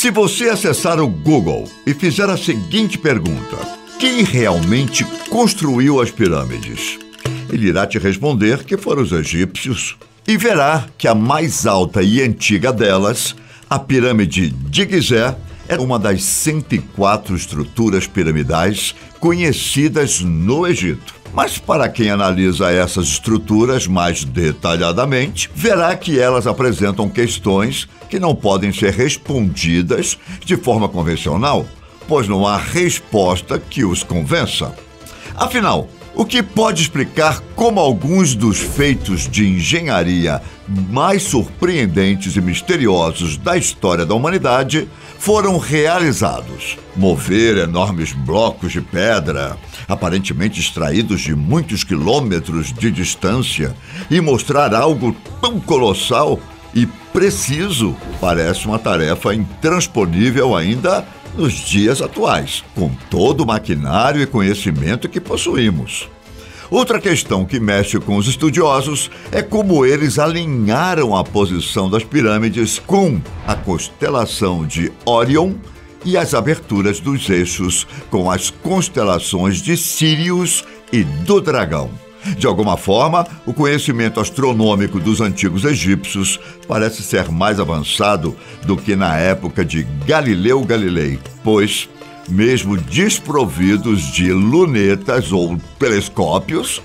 Se você acessar o Google e fizer a seguinte pergunta: quem realmente construiu as pirâmides? Ele irá te responder que foram os egípcios. E verá que a mais alta e antiga delas, a pirâmide de Gizé, é uma das 104 estruturas piramidais conhecidas no Egito. Mas para quem analisa essas estruturas mais detalhadamente, verá que elas apresentam questões que não podem ser respondidas de forma convencional, pois não há resposta que os convença. Afinal, o que pode explicar como alguns dos feitos de engenharia mais surpreendentes e misteriosos da história da humanidade foram realizados? Mover enormes blocos de pedra, aparentemente extraídos de muitos quilômetros de distância, e mostrar algo tão colossal e preciso parece uma tarefa intransponível ainda nos dias atuais, com todo o maquinário e conhecimento que possuímos. Outra questão que mexe com os estudiosos é como eles alinharam a posição das pirâmides com a constelação de Órion e as aberturas dos eixos com as constelações de Sirius e do Dragão. De alguma forma, o conhecimento astronômico dos antigos egípcios parece ser mais avançado do que na época de Galileu Galilei, pois, mesmo desprovidos de lunetas ou telescópios,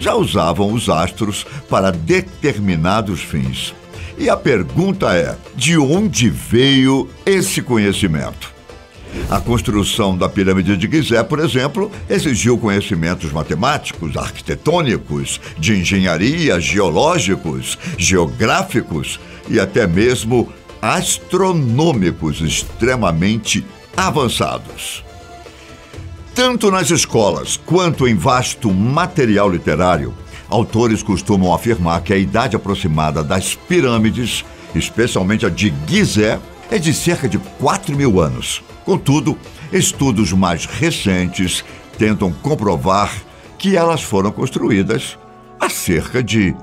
já usavam os astros para determinados fins. E a pergunta é: de onde veio esse conhecimento? A construção da pirâmide de Gizé, por exemplo, exigiu conhecimentos matemáticos, arquitetônicos, de engenharia, geológicos, geográficos e até mesmo astronômicos extremamente avançados. Tanto nas escolas quanto em vasto material literário, autores costumam afirmar que a idade aproximada das pirâmides, especialmente a de Gizé, é de cerca de 4.000 anos. Contudo, estudos mais recentes tentam comprovar que elas foram construídas há cerca de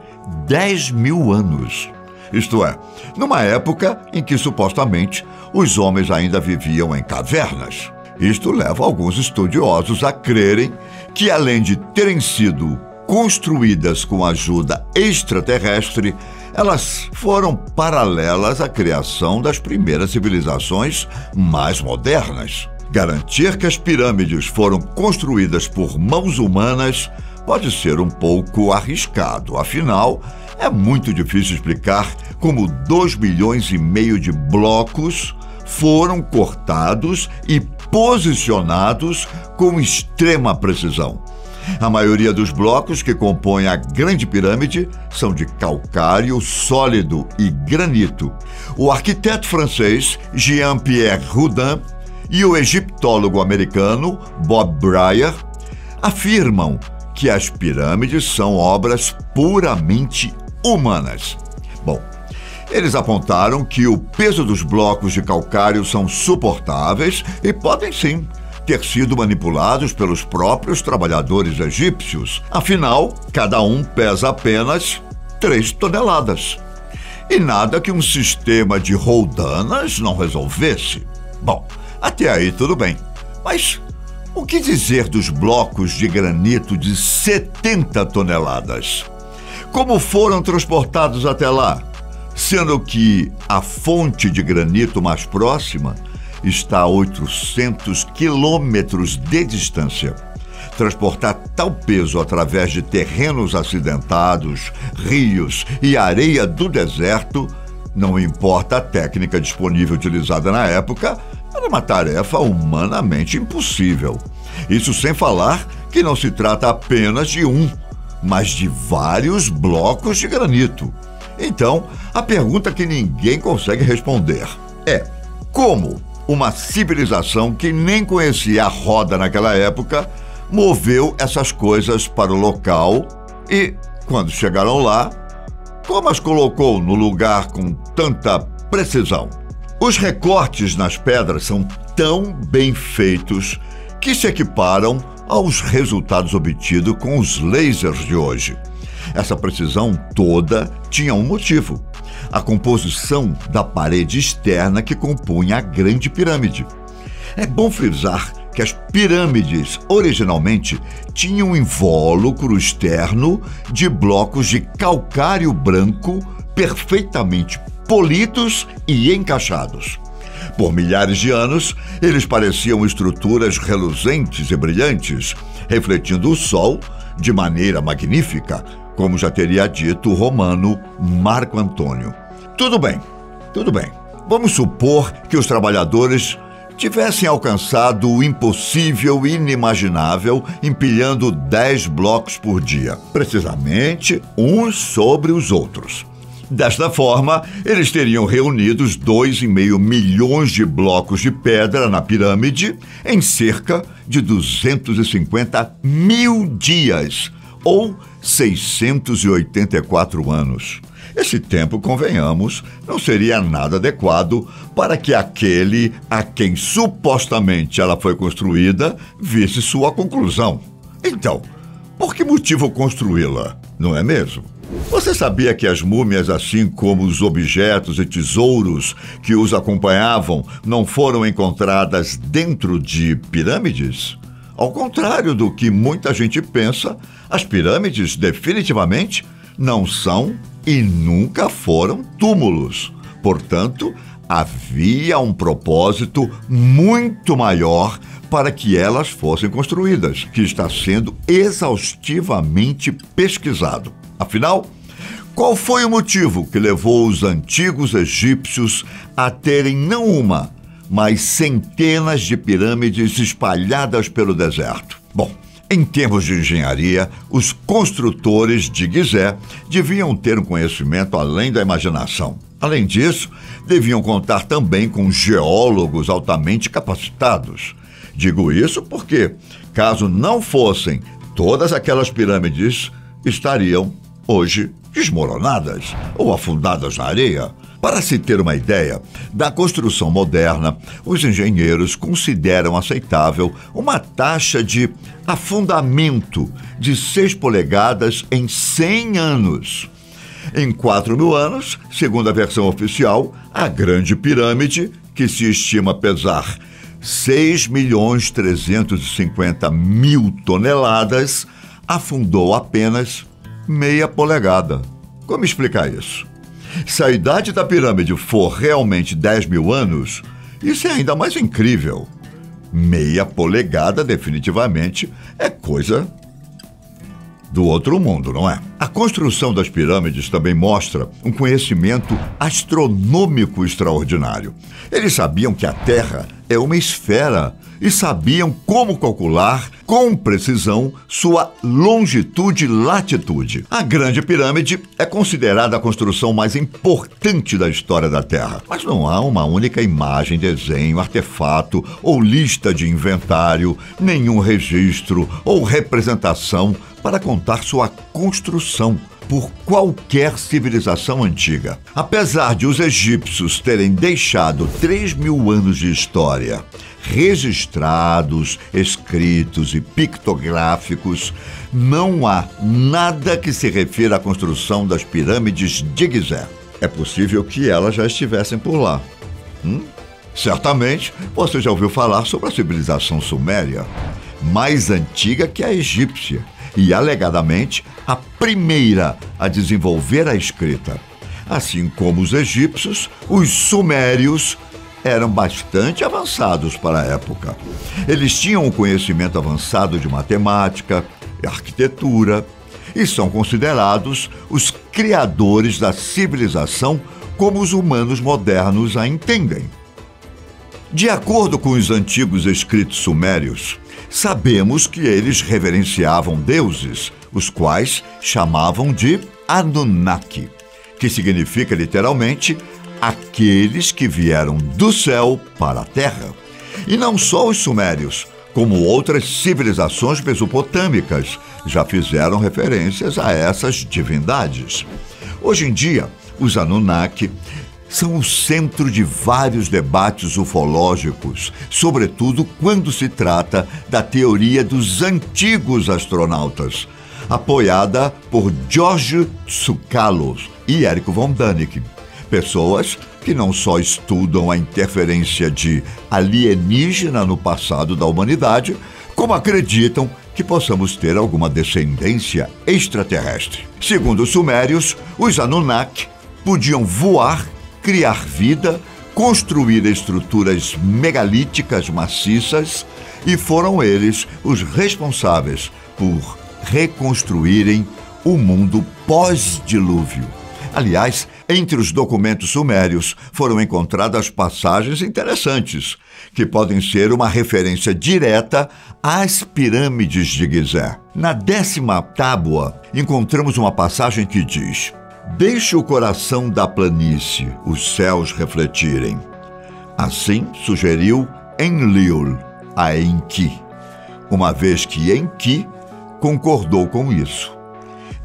10.000 anos. Isto é, numa época em que supostamente os homens ainda viviam em cavernas. Isto leva alguns estudiosos a crerem que, além de terem sido construídas com ajuda extraterrestre, elas foram paralelas à criação das primeiras civilizações mais modernas. Garantir que as pirâmides foram construídas por mãos humanas pode ser um pouco arriscado. Afinal, é muito difícil explicar como 2,5 milhões de blocos foram cortados e posicionados com extrema precisão. A maioria dos blocos que compõem a Grande Pirâmide são de calcário sólido e granito. O arquiteto francês Jean-Pierre Houdin e o egiptólogo americano Bob Brier afirmam que as pirâmides são obras puramente humanas. Bom, eles apontaram que o peso dos blocos de calcário são suportáveis e podem sim ter sido manipulados pelos próprios trabalhadores egípcios. Afinal, cada um pesa apenas 3 toneladas. E nada que um sistema de roldanas não resolvesse. Bom, até aí tudo bem. Mas o que dizer dos blocos de granito de 70 toneladas? Como foram transportados até lá? Sendo que a fonte de granito mais próxima está a 800 quilômetros de distância. Transportar tal peso através de terrenos acidentados, rios e areia do deserto, não importa a técnica disponível utilizada na época, era uma tarefa humanamente impossível. Isso sem falar que não se trata apenas de um, mas de vários blocos de granito. Então, a pergunta que ninguém consegue responder é: como uma civilização que nem conhecia a roda naquela época moveu essas coisas para o local e, quando chegaram lá, como as colocou no lugar com tanta precisão? Os recortes nas pedras são tão bem feitos que se equiparam aos resultados obtidos com os lasers de hoje. Essa precisão toda tinha um motivo. a composição da parede externa que compunha a Grande Pirâmide. É bom frisar que as pirâmides, originalmente, tinham um invólucro externo de blocos de calcário branco perfeitamente polidos e encaixados. Por milhares de anos, eles pareciam estruturas reluzentes e brilhantes, refletindo o sol de maneira magnífica, como já teria dito o romano Marco Antônio. Tudo bem. Vamos supor que os trabalhadores tivessem alcançado o impossível e inimaginável empilhando 10 blocos por dia, precisamente uns sobre os outros. Desta forma, eles teriam reunidos 2,5 milhões de blocos de pedra na pirâmide em cerca de 250 mil dias, ou 684 anos. Esse tempo, convenhamos, não seria nada adequado para que aquele a quem supostamente ela foi construída visse sua conclusão. Então, por que motivo construí-la, não é mesmo? Você sabia que as múmias, assim como os objetos e tesouros que os acompanhavam, não foram encontradas dentro de pirâmides? Ao contrário do que muita gente pensa, as pirâmides definitivamente não são e nunca foram túmulos. Portanto, havia um propósito muito maior para que elas fossem construídas, que está sendo exaustivamente pesquisado. Afinal, qual foi o motivo que levou os antigos egípcios a terem não uma, mas centenas de pirâmides espalhadas pelo deserto? Bom, em termos de engenharia, os construtores de Gizé deviam ter um conhecimento além da imaginação. Além disso, deviam contar também com geólogos altamente capacitados. Digo isso porque, caso não fossem, todas aquelas pirâmides estariam hoje desmoronadas ou afundadas na areia. Para se ter uma ideia da construção moderna, os engenheiros consideram aceitável uma taxa de afundamento de 6 polegadas em 100 anos. Em 4.000 anos, segundo a versão oficial, a Grande Pirâmide, que se estima pesar 6.350.000 toneladas, afundou apenas meia polegada. Como explicar isso? Se a idade da pirâmide for realmente 10.000 anos, isso é ainda mais incrível. Meia polegada, definitivamente, é coisa do outro mundo, não é? A construção das pirâmides também mostra um conhecimento astronômico extraordinário. Eles sabiam que a Terra é uma esfera e sabiam como calcular com precisão sua longitude e latitude. A Grande Pirâmide é considerada a construção mais importante da história da Terra, mas não há uma única imagem, desenho, artefato ou lista de inventário, nenhum registro ou representação para contar sua construção por qualquer civilização antiga. Apesar de os egípcios terem deixado 3.000 anos de história registrados, escritos e pictográficos, não há nada que se refira à construção das pirâmides de Gizé. É possível que elas já estivessem por lá. Certamente, você já ouviu falar sobre a civilização suméria, mais antiga que a egípcia, e alegadamente a primeira a desenvolver a escrita. Assim como os egípcios, os sumérios eram bastante avançados para a época. Eles tinham um conhecimento avançado de matemática e arquitetura e são considerados os criadores da civilização como os humanos modernos a entendem. De acordo com os antigos escritos sumérios, sabemos que eles reverenciavam deuses, os quais chamavam de Anunnaki, que significa literalmente aqueles que vieram do céu para a terra. E não só os sumérios, como outras civilizações mesopotâmicas já fizeram referências a essas divindades. Hoje em dia, os Anunnaki são o centro de vários debates ufológicos, sobretudo quando se trata da teoria dos antigos astronautas, apoiada por George Tsoukalos e Érico von Danich, pessoas que não só estudam a interferência de alienígena no passado da humanidade, como acreditam que possamos ter alguma descendência extraterrestre. Segundo os sumérios, os Anunnaki podiam voar, criar vida, construir estruturas megalíticas maciças e foram eles os responsáveis por reconstruírem o mundo pós-dilúvio. Aliás, entre os documentos sumérios foram encontradas passagens interessantes, que podem ser uma referência direta às pirâmides de Gizé. Na 10ª tábua, encontramos uma passagem que diz: "Deixe o coração da planície os céus refletirem." Assim sugeriu Enlil a Enki, uma vez que Enki concordou com isso.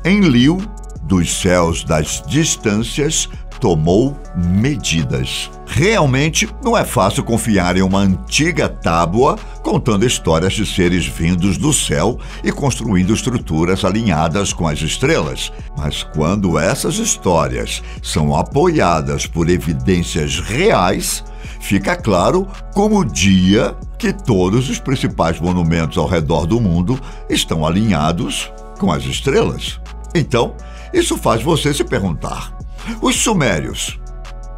Enlil, dos céus das distâncias, tomou medidas. Realmente não é fácil confiar em uma antiga tábua contando histórias de seres vindos do céu e construindo estruturas alinhadas com as estrelas. Mas quando essas histórias são apoiadas por evidências reais, fica claro como o dia que todos os principais monumentos ao redor do mundo estão alinhados com as estrelas. Então, isso faz você se perguntar: os sumérios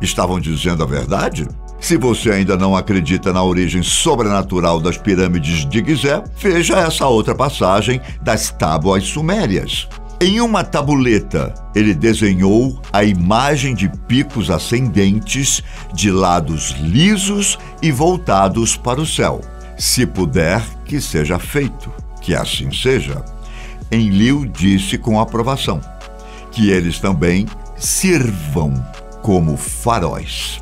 estavam dizendo a verdade? Se você ainda não acredita na origem sobrenatural das pirâmides de Gizé, veja essa outra passagem das tábuas sumérias. Em uma tabuleta, ele desenhou a imagem de picos ascendentes de lados lisos e voltados para o céu. Se puder, que seja feito, que assim seja. Enlil disse com aprovação que eles também sirvam como faróis.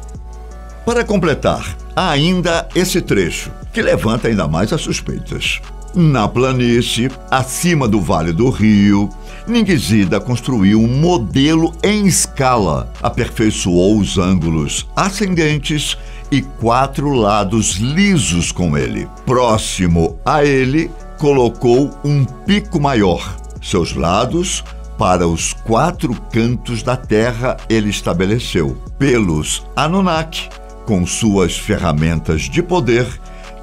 Para completar, há ainda esse trecho, que levanta ainda mais as suspeitas. Na planície, acima do Vale do Rio, Ningizida construiu um modelo em escala, aperfeiçoou os ângulos ascendentes e 4 lados lisos com ele. Próximo a ele, colocou um pico maior. Seus lados, para os 4 cantos da terra, ele estabeleceu. Pelos Anunnaki, com suas ferramentas de poder,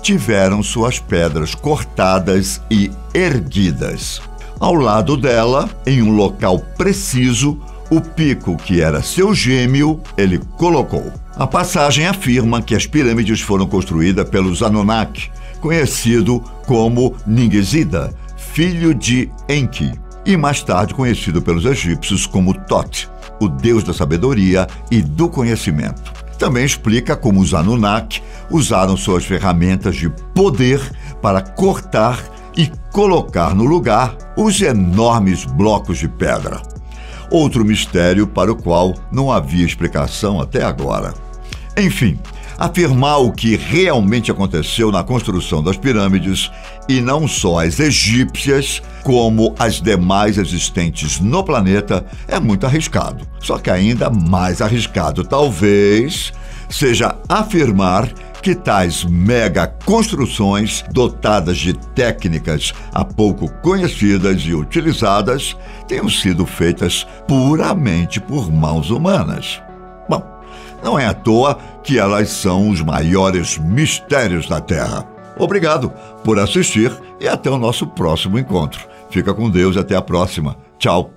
tiveram suas pedras cortadas e erguidas. Ao lado dela, em um local preciso, o pico que era seu gêmeo, ele colocou. A passagem afirma que as pirâmides foram construídas pelos Anunnaki, conhecido como Ningizida, filho de Enki, e mais tarde conhecido pelos egípcios como Thot, o deus da sabedoria e do conhecimento. Também explica como os Anunnaki usaram suas ferramentas de poder para cortar e colocar no lugar os enormes blocos de pedra. Outro mistério para o qual não havia explicação até agora. Enfim, afirmar o que realmente aconteceu na construção das pirâmides, e não só as egípcias, como as demais existentes no planeta, é muito arriscado. Só que ainda mais arriscado, talvez, seja afirmar que tais mega construções, dotadas de técnicas há pouco conhecidas e utilizadas, tenham sido feitas puramente por mãos humanas. Bom, não é à toa que elas são os maiores mistérios da Terra. Obrigado por assistir e até o nosso próximo encontro. Fica com Deus e até a próxima. Tchau!